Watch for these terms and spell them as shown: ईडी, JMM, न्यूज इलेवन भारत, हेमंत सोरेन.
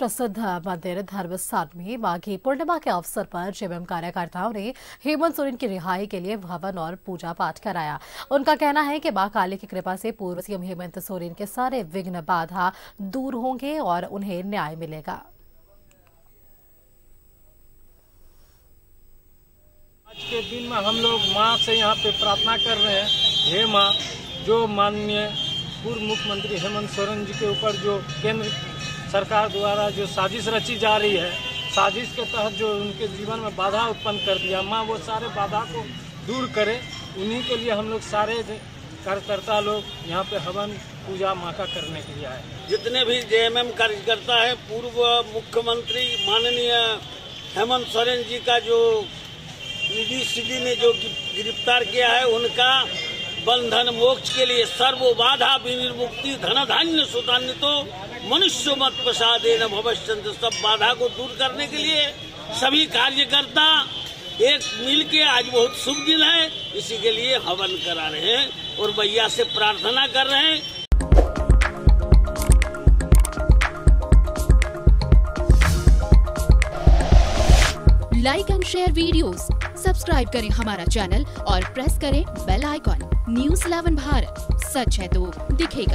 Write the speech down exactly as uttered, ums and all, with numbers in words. प्रसिद्ध मंदिर धर्मस्थान में माघी पूर्णिमा के अवसर पर जेएमएम कार्यकर्ताओं ने हेमंत सोरेन की रिहाई के लिए हवन और पूजा पाठ कराया। उनका कहना है कि मां काली की कृपा से पूर्व सीएम हेमंत सोरेन के सारे विघ्न बाधा दूर होंगे और उन्हें न्याय मिलेगा। आज के दिन में हम लोग मां से यहाँ पे प्रार्थना कर रहे हैं, हे मां, जो माननीय पूर्व मुख्यमंत्री हेमंत सोरेन जी के ऊपर जो केंद्र सरकार द्वारा जो साजिश रची जा रही है, साजिश के तहत जो उनके जीवन में बाधा उत्पन्न कर दिया, माँ वो सारे बाधा को दूर करे। उन्हीं के लिए हम लोग सारे कार्यकर्ता लोग यहाँ पे हवन पूजा माँ का करने के लिए आए। जितने भी जेएमएम कार्यकर्ता हैं, पूर्व मुख्यमंत्री माननीय हेमंत सोरेन जी का जो ईडी सीडी ने जो गिरफ्तार किया है, उनका बंधन मोक्ष के लिए सर्व बाधा विनिर्मुक्ति धन धान्य सुधान्वितो मनुष्य मत प्रसादेन भवश्यन्तु, सब बाधा को दूर करने के लिए सभी कार्यकर्ता एक मिल के, आज बहुत शुभ दिन है, इसी के लिए हवन करा रहे हैं और भैया से प्रार्थना कर रहे हैं। Like and share videos, subscribe करें हमारा चैनल और प्रेस करें bell icon. न्यूज इलेवन भारत, सच है तो दिखेगा।